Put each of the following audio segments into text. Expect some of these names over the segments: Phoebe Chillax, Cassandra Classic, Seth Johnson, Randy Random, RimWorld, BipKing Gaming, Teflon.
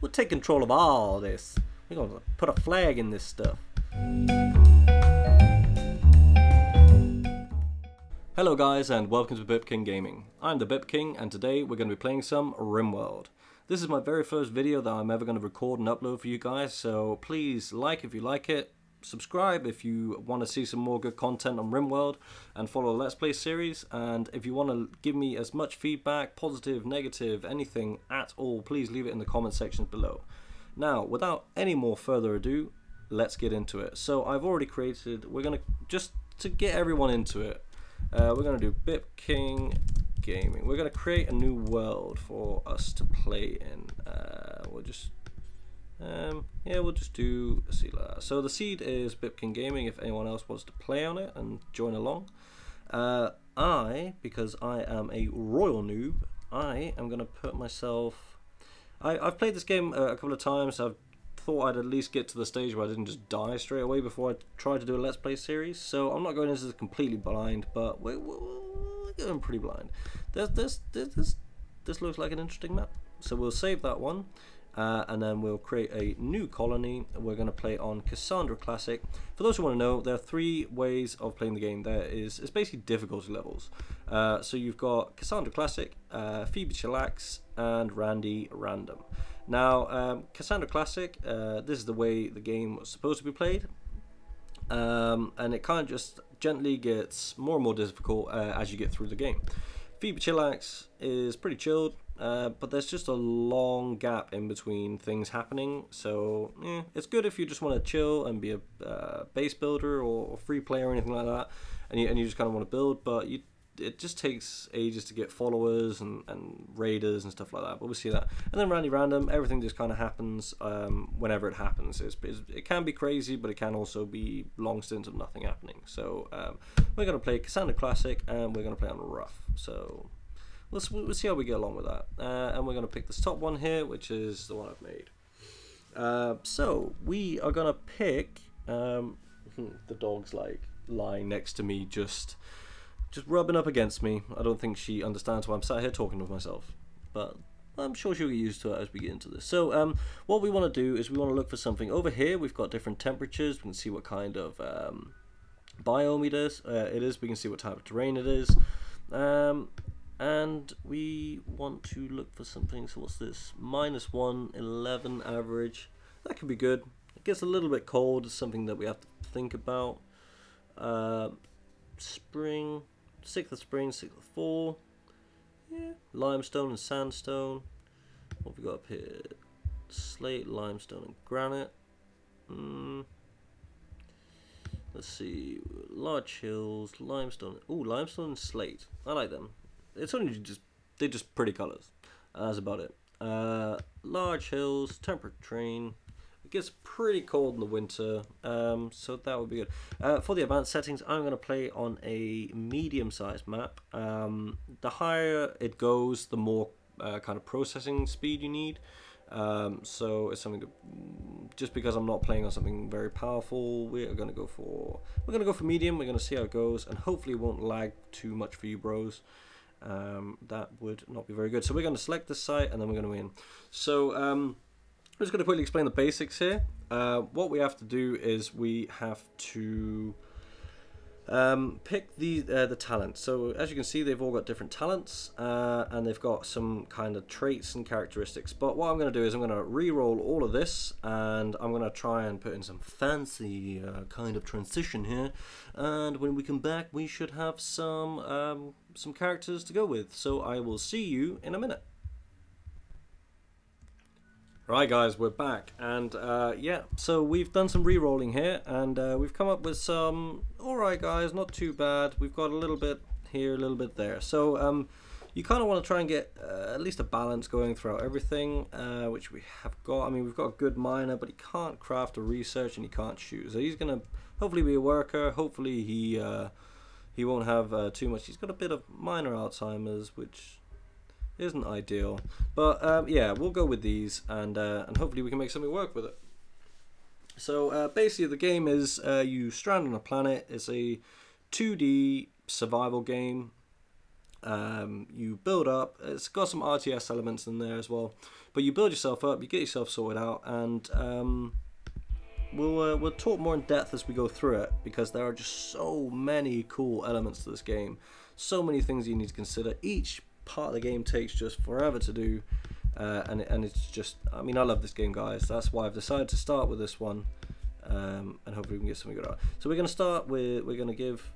We'll take control of all this. We're gonna put a flag in this stuff. Hello guys and welcome to BipKing Gaming. I'm the BipKing and today we're gonna be playing some RimWorld. This is my very first video that I'm ever gonna record and upload for you guys, so please like if you like it, subscribe if you want to see some more good content on RimWorld, and follow the Let's Play series. And if you want to give me as much feedback, positive, negative, anything at all, please leave it in the comment section below. Now, without any more further ado, let's get into it. So I've already created, we're going to, just to get everyone into it, we're going to do BipKing Gaming. We're going to create a new world for us to play in. We'll just yeah, we'll just do a seed like that. So the seed is BipKing Gaming if anyone else wants to play on it and join along. Because I am a royal noob, I am going to put myself... I've played this game a couple of times. I've thought I'd at least get to the stage where I didn't just die straight away before I tried to do a Let's Play series. So I'm not going into this completely blind, but we're going pretty blind. This looks like an interesting map. So we'll save that one. And then we'll create a new colony. We're going to play on Cassandra Classic. For those who want to know, there are three ways of playing the game. It's basically difficulty levels. So you've got Cassandra Classic, Phoebe Chillax, and Randy Random. Now, Cassandra Classic, this is the way the game was supposed to be played. And it kind of just gently gets more and more difficult as you get through the game. Phoebe Chillax is pretty chilled. But there's just a long gap in between things happening, so it's good if you just want to chill and be a base builder or free player or anything like that, and you just kind of want to build, but it just takes ages to get followers and raiders and stuff like that, but we'll see that. And then Randy Random, everything just kind of happens whenever it happens. It can be crazy, but it can also be long stints of nothing happening. So we're going to play Cassandra Classic, and we're going to play on Rough, so... We'll see how we get along with that. And we're going to pick this top one here, which is the one I've made. So we are going to pick... the dog's like lying next to me, just rubbing up against me. I don't think she understands why I'm sat here talking with myself. But I'm sure she'll get used to it as we get into this. So what we want to do is we want to look for something. Over here we've got different temperatures. We can see what kind of biome it is. We can see what type of terrain it is. And we want to look for something. So what's this? -1, 11 average. That could be good. It gets a little bit cold. It's something that we have to think about. Spring, 6th of spring, 6th of fall. Yeah, limestone and sandstone. What have we got up here? Slate, limestone, and granite. Let's see. Large hills, limestone. Ooh, limestone and slate. I like them. It's only just, they're just pretty colors. That's about it. Large hills, temperate terrain. It gets pretty cold in the winter, so that would be good. For the advanced settings, I'm going to play on a medium-sized map. The higher it goes, the more kind of processing speed you need. So it's something that, just because I'm not playing on something very powerful, we're going to go for medium. We're going to see how it goes, and hopefully it won't lag too much for you bros. That would not be very good. So we're going to select this site and then we're going to win. So I'm just going to quickly explain the basics here. What we have to do is we have to pick the talents. So as you can see, they've all got different talents, and they've got some kind of traits and characteristics. But what I'm going to do is I'm going to re-roll all of this, and I'm going to try and put in some fancy kind of transition here. And when we come back, we should have some characters to go with. So I will see you in a minute. Right guys, we're back, and yeah, so we've done some re-rolling here, and we've come up with some, alright guys, not too bad. We've got a little bit here, a little bit there. So you kind of want to try and get at least a balance going throughout everything, which we have got. I mean, we've got a good miner, but he can't craft or research, and he can't shoot. So he's going to hopefully be a worker. Hopefully he won't have too much. He's got a bit of minor Alzheimer's, which... isn't ideal, but yeah, we'll go with these, and hopefully we can make something work with it. So basically the game is you strand on a planet. It's a 2D survival game. You build up. It's got some RTS elements in there as well, but you build yourself up, you get yourself sorted out, and we'll talk more in depth as we go through it, because there are just so many cool elements to this game, so many things you need to consider. Each part of the game takes just forever to do, and it's just, I mean, I love this game, guys. That's why I've decided to start with this one, and hopefully we can get something good out. So we're gonna start with, we're gonna give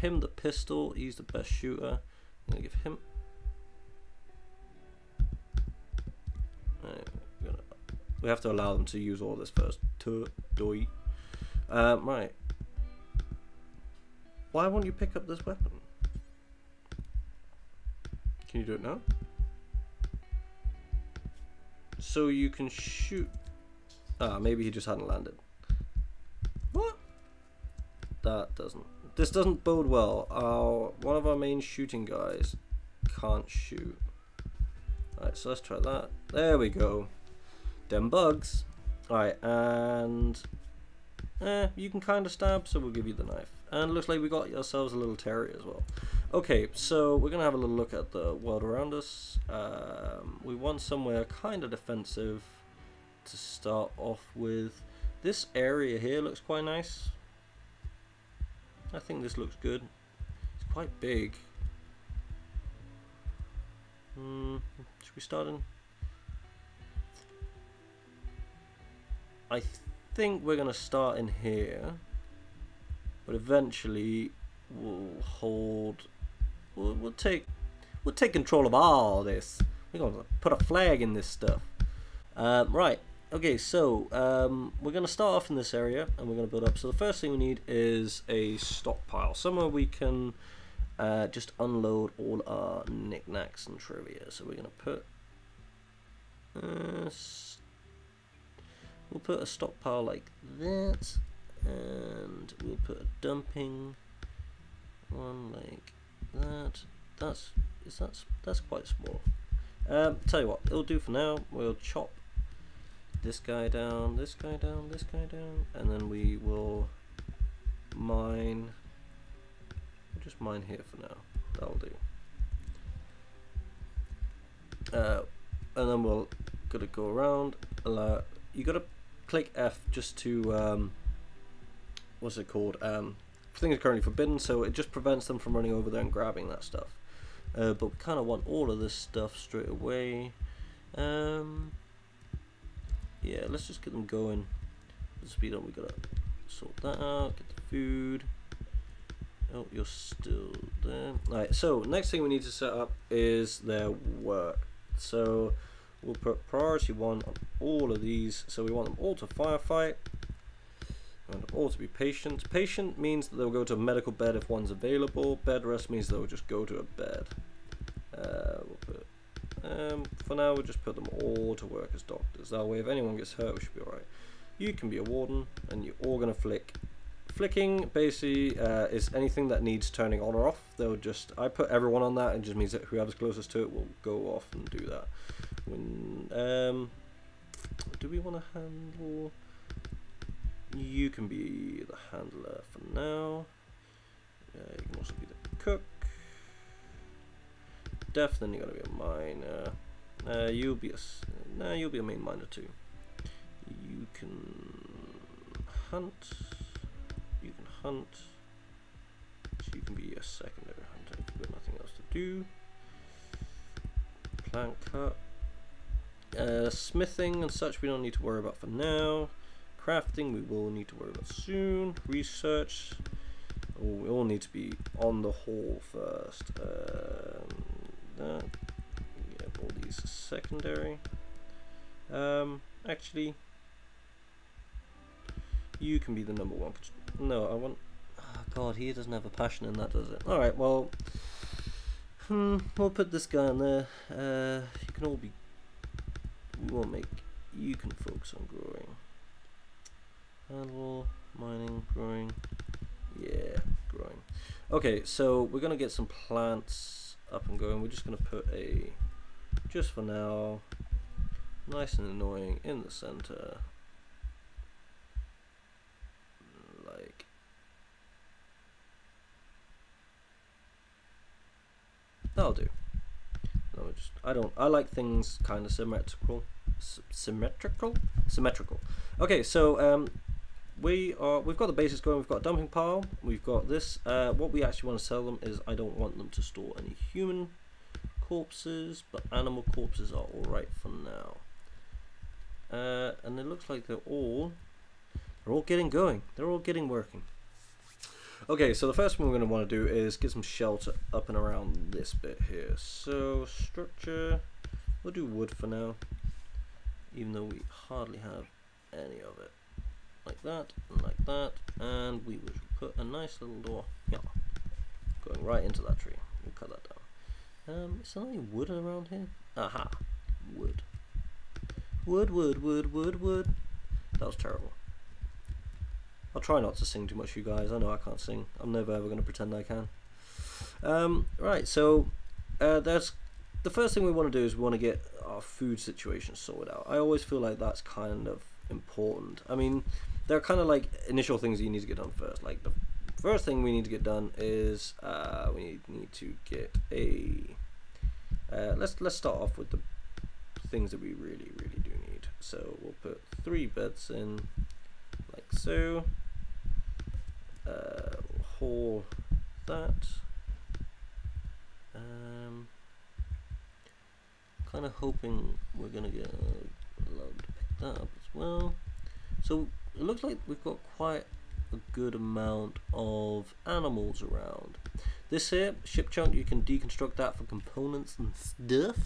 him the pistol. He's the best shooter. I'm gonna give him. Right, we have to allow them to use all this first. Right. Why won't you pick up this weapon? Can you do it now? So you can shoot. Ah, maybe he just hadn't landed. What? That doesn't. This doesn't bode well. One of our main shooting guys can't shoot. Alright, so let's try that. There we go. Dem bugs. Alright, and you can kind of stab, so we'll give you the knife. And it looks like we got ourselves a little terrier as well. Okay, so we're going to have a little look at the world around us. We want somewhere kind of defensive to start off with. This area here looks quite nice. I think this looks good. It's quite big. Should we start in? I think we're going to start in here, but eventually we'll hold. We'll take control of all this. We're going to put a flag in this stuff. Right. Okay, so we're going to start off in this area, and we're going to build up. So the first thing we need is a stockpile, somewhere we can just unload all our knickknacks and trivia. So we're going to put, we'll put a stockpile like that, and we'll put a dumping one like that. That's quite small. Tell you what, it'll do for now. We'll chop this guy down, this guy down, this guy down, and then we will mine. We'll just mine here for now. That'll do. And then we'll gotta go around. Allow, you gotta click F just to what's it called? Things are currently forbidden, so it just prevents them from running over there and grabbing that stuff. But we kind of want all of this stuff straight away. Yeah, let's just get them going. The speed up, we gotta sort that out, get the food. Oh, you're still there. Alright, so next thing we need to set up is their work. So we'll put priority 1 on all of these. So we want them all to firefight. We want them all to be patient. Patient means that they'll go to a medical bed if one's available. Bed rest means they'll just go to a bed. We'll put, for now we'll just put them all to work as doctors. That way if anyone gets hurt we should be alright. You can be a warden, and you're all gonna flick. Flicking basically is anything that needs turning on or off. They'll just, I put everyone on that, and it just means that whoever's closest to it will go off and do that. When do we want to handle? You can be the handler for now. You can also be the cook. Definitely gonna be a miner. You'll be a, nah, you'll be a main miner too. You can hunt. You can hunt. So you can be a secondary hunter if you've got nothing else to do. Plant cut. Smithing and such we don't need to worry about for now. Crafting we will need to worry about soon. Research. Oh, we all need to be on the haul first. That. Yeah, all these are secondary. Actually, you can be the number one. No, I want. Oh God, he doesn't have a passion in that, does it? All right, well, we'll put this guy in there. You can all be. We won't make. You can focus on growing. Handle, mining, growing. Yeah, growing. Okay, so we're gonna get some plants up and going. We're just going to put a, just for now, nice and annoying in the center, like That'll do. No, just I like things kind of symmetrical. Symmetrical. Okay, so we've got the bases going. We've got a dumping pile. We've got this. What we actually want to sell them is I don't want them to store any human corpses, but animal corpses are all right for now. And it looks like they're all getting going. They're all getting working. Okay, so the first one we're going to want to do is get some shelter up and around this bit here. So structure, we'll do wood for now, even though we hardly have any of it. Like that, and we would put a nice little door here, going right into that tree. We'll cut that down. Is there any wood around here? Aha, wood. Wood, wood, wood, wood, wood. That was terrible. I'll try not to sing too much, you guys. I know I can't sing. I'm never ever going to pretend I can. Right, so that's the first thing we want to do is we want to get our food situation sorted out. I always feel like that's kind of important. I mean, there are kind of like initial things that you need to get done first. Like the first thing we need to get done is we need to get a. Let's start off with the things that we really do need. So we'll put 3 beds in, like so. Haul that. Kind of hoping we're gonna get allowed to pick that up as well. So it looks like we've got quite a good amount of animals around. This here ship chunk, you can deconstruct that for components and stuff.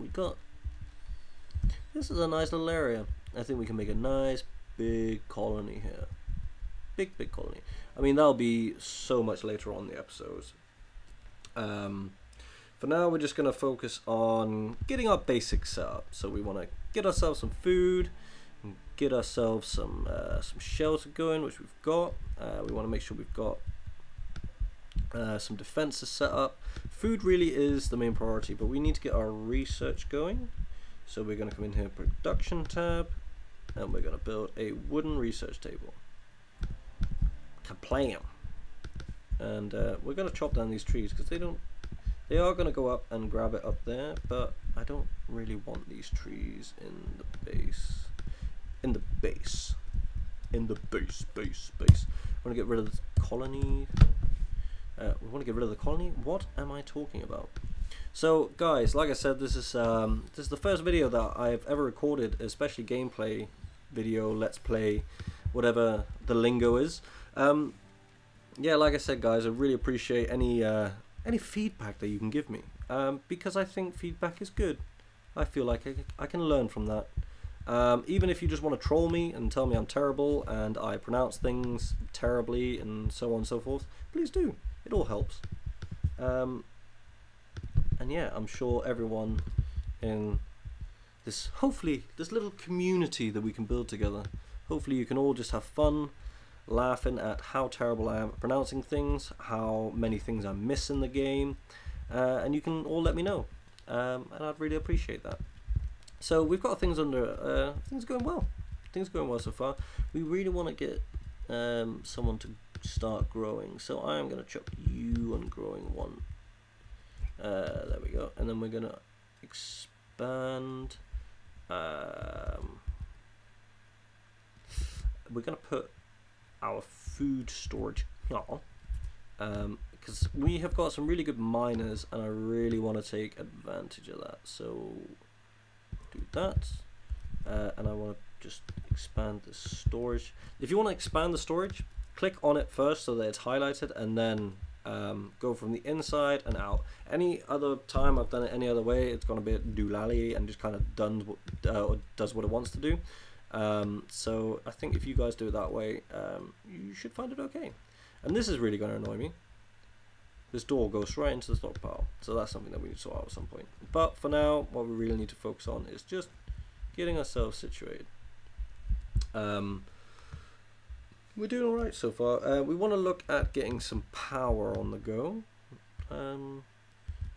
We got this is a nice little area. I think we can make a nice big colony here. Big colony. I mean, that'll be so much later on in the episodes. For now, we're just going to focus on getting our basics set up. So we want to get ourselves some food, and get ourselves some shelter going, which we've got. We want to make sure we've got some defenses set up. Food really is the main priority, but we need to get our research going. So we're going to come in here, production tab, and we're going to build a wooden research table. Kablam! And we're going to chop down these trees because they don't. They are going to go up and grab it up there, but I don't really want these trees in the base. I want to get rid of this colony. We want to get rid of the colony? What am I talking about? So guys, like I said, this is the first video that I've ever recorded, especially gameplay video, let's play, whatever the lingo is. Yeah, like I said, guys, I really appreciate any feedback that you can give me, because I think feedback is good. I feel like I can learn from that. Even if you just want to troll me and tell me I'm terrible and I pronounce things terribly and so on and so forth, please do. It all helps. And yeah, I'm sure everyone in this, hopefully, this little community that we can build together, hopefully you can all just have fun laughing at how terrible I am at pronouncing things, how many things I miss in the game, and you can all let me know, and I'd really appreciate that. So we've got things under, things going well. Things going well so far. We really want to get someone to start growing, so I'm going to chuck you on growing one. There we go, and then we're going to expand. We're going to put our food storage now, because we have got some really good miners and I really want to take advantage of that. So do that, and I want to just expand the storage. If you want to expand the storage, click on it first so that it's highlighted, and then go from the inside and out. Any other time I've done it any other way, it's going to be a doolally and just kind of does what it wants to do. So I think if you guys do it that way, you should find it okay. And this is really going to annoy me. This door goes right into the stockpile, so that's something that we need to sort out at some point. But for now, what we really need to focus on is just getting ourselves situated. We're doing all right so far. We want to look at getting some power on the go.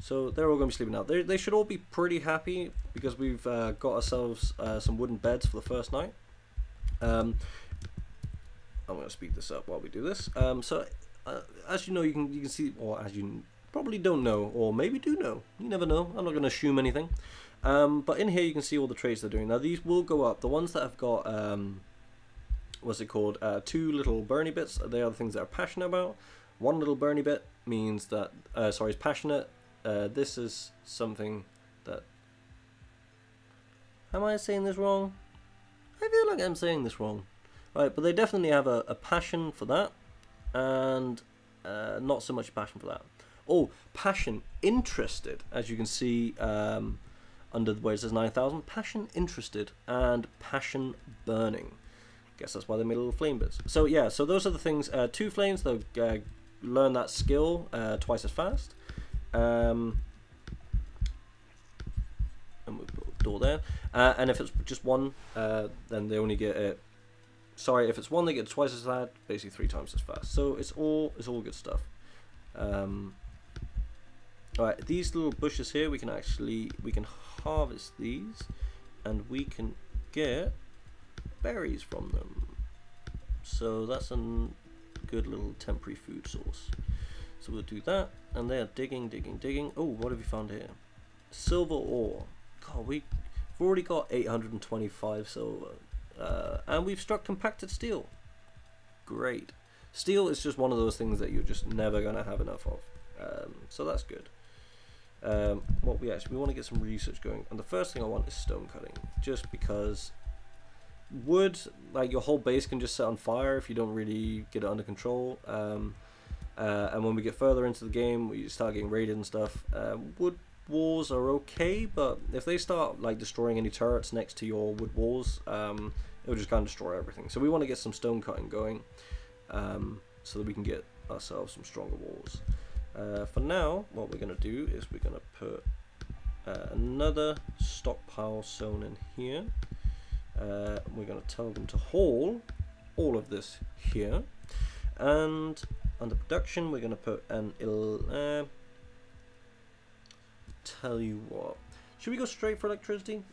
So they're all going to be sleeping out. They should all be pretty happy because we've got ourselves some wooden beds for the first night. I'm going to speed this up while we do this. So as you know, you can see, or as you probably don't know, or maybe do know. You never know. I'm not going to assume anything. But in here you can see all the trades they're doing. Now these will go up. The ones that have got, what's it called, two little Bernie bits, they are the things that are passionate about. One little Bernie bit means that, sorry, is passionate. This is something that, am I saying this wrong? I feel like I'm saying this wrong. Right, but they definitely have a passion for that, and not so much passion for that. Oh, passion, interested, as you can see under where it says 9,000, passion, interested, and passion, burning. Guess that's why they made little flame bits. So yeah, so those are the things. Two flames, they'll learn that skill twice as fast. And we'll put a door there. And if it's just one, then they only get it. Sorry, if it's one, they get twice as fast, basically 3 times as fast. So it's all good stuff. All right, these little bushes here, we can harvest these, and we can get berries from them. So that's a good little temporary food source. So we'll do that, and they are digging, digging, digging. Oh, what have we found here? Silver ore. God, we've already got 825 silver. And we've struck compacted steel. Great. Steel is just one of those things that you're just never going to have enough of. So that's good. What we want to get some research going. And the first thing I want is stone cutting. Just because wood, like your whole base can just set on fire if you don't really get it under control. And when we get further into the game, we start getting raided and stuff. Wood walls are okay, but if they start like destroying any turrets next to your wood walls, it'll just kind of destroy everything. So we want to get some stone cutting going, so that we can get ourselves some stronger walls. For now, what we're going to do is we're going to put another stockpile zone in here. We're going to tell them to haul all of this here, and under production we're going to put an tell you what, should we go straight for electricity?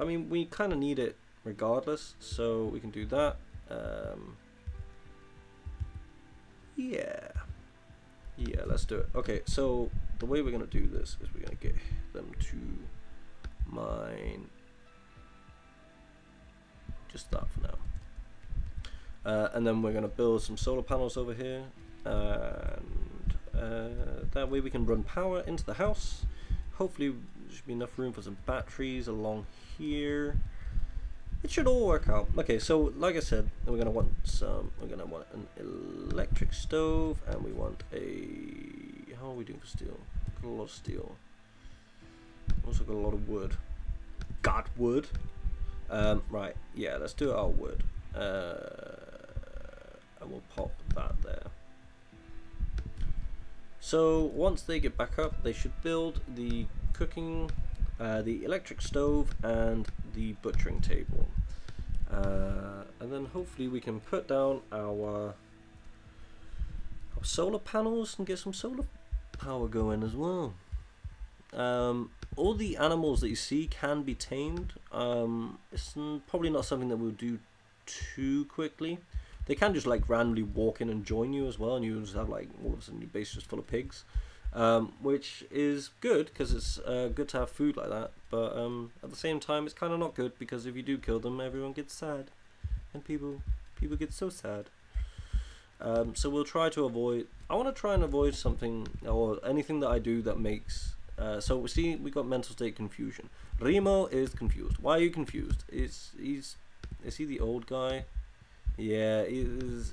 I mean, we kind of need it regardless, so we can do that. Yeah, let's do it. Okay, so the way we're going to do this is we're going to get them to mine just that for now. And then we're going to build some solar panels over here, and that way we can run power into the house. Hopefully there should be enough room for some batteries along here. It should all work out. Okay, so like I said, we're going to want some, we're going to want an electric stove, and we want a, how are we doing for steel? Got a lot of steel. Also got a lot of wood. Got wood. Right, yeah, let's do our wood. And we'll pop that there. So once they get back up, they should build the cooking, the electric stove, and the butchering table. And then hopefully we can put down our solar panels and get some solar power going as well. All the animals that you see can be tamed. It's probably not something that we'll do too quickly. They can just like randomly walk in and join you as well, and you just have like all of a sudden your base just full of pigs, which is good because it's good to have food like that, but at the same time it's kind of not good, because if you do kill them, everyone gets sad, and people get so sad. So we'll try to avoid, I want to try and avoid something or anything that I do that makes so we see we got mental state confusion. Remo is confused. Why are you confused? Is he the old guy? Yeah, he is.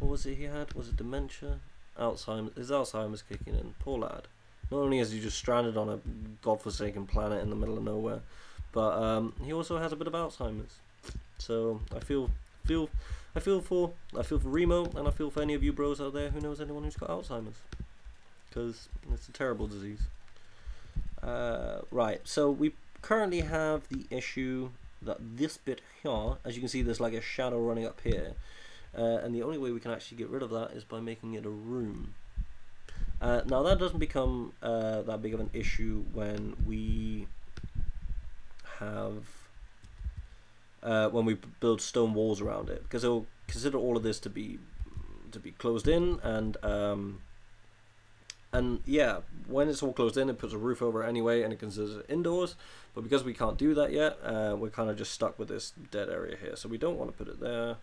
What was it he had? Was it dementia? Alzheimer's. His Alzheimer's kicking in. Poor lad. Not only is he just stranded on a godforsaken planet in the middle of nowhere, but he also has a bit of Alzheimer's. So I feel for Remo, and I feel for any of you bros out there who knows anyone who's got Alzheimer's. Because it's a terrible disease. Right, so we currently have the issue that this bit here, as you can see, there's like a shadow running up here, and the only way we can actually get rid of that is by making it a room. Now that doesn't become that big of an issue when we build stone walls around it, because it'll consider all of this to be closed in, and And yeah, when it's all closed in, it puts a roof over it anyway, and it considers it indoors. But because we can't do that yet, we're kind of just stuck with this dead area here. So we don't want to put it there.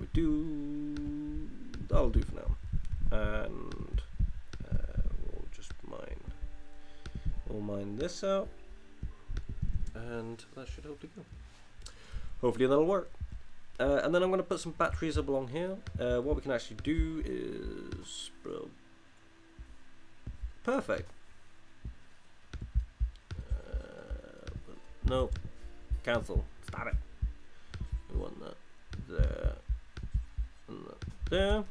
We do. That'll do for now. And we'll just mine. We'll mine this out. And that should hopefully go. Hopefully that'll work. And then I'm going to put some batteries up along here. What we can actually do is... Perfect. No. Cancel. Stop it. We want that there. And that there.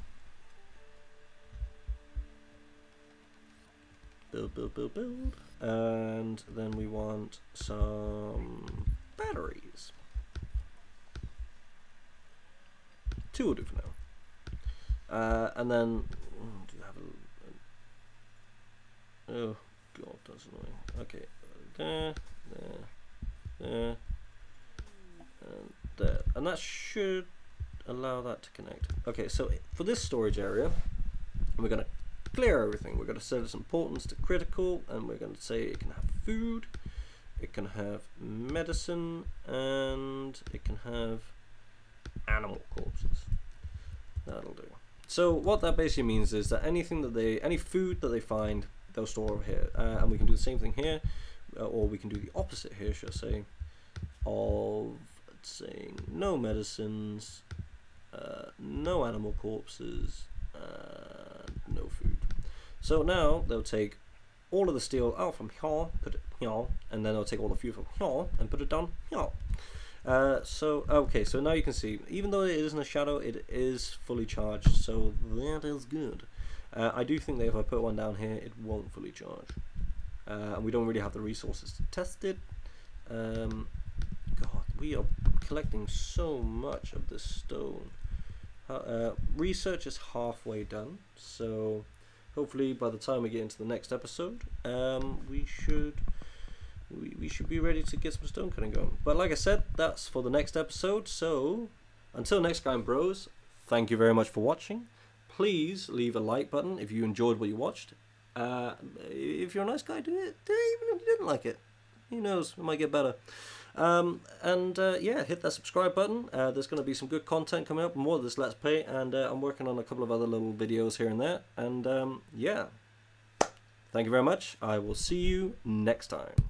Build, build, build, build. And then we want some batteries. 2 will do for now. And then... do you have a... Oh god, that's annoying. Okay, there, there, there, and there. And that should allow that to connect. Okay, so for this storage area, we're going to clear everything. We're going to set its importance to critical, and we're going to say it can have food, it can have medicine, and it can have animal corpses. That'll do. So what that basically means is that anything that they, any food that they find, they'll store over here, and we can do the same thing here, or we can do the opposite here, should I say, of saying no medicines, no animal corpses, no food. So now they'll take all of the steel out from here, put it here, and then they'll take all the fuel from here and put it down here. So okay, so now you can see, even though it isn't a shadow, it is fully charged, so that is good. I do think that if I put one down here, it won't fully charge. And we don't really have the resources to test it. God, we are collecting so much of this stone. Research is halfway done, so hopefully by the time we get into the next episode, we should be ready to get some stone cutting going. But like I said, that's for the next episode. So until next time, bros, thank you very much for watching. Please leave a like button if you enjoyed what you watched. If you're a nice guy, do it. Do it even if you didn't like it. Who knows? It might get better. Yeah, hit that subscribe button. There's going to be some good content coming up, more of this Let's Play, and I'm working on a couple of other little videos here and there. And yeah, thank you very much. I will see you next time.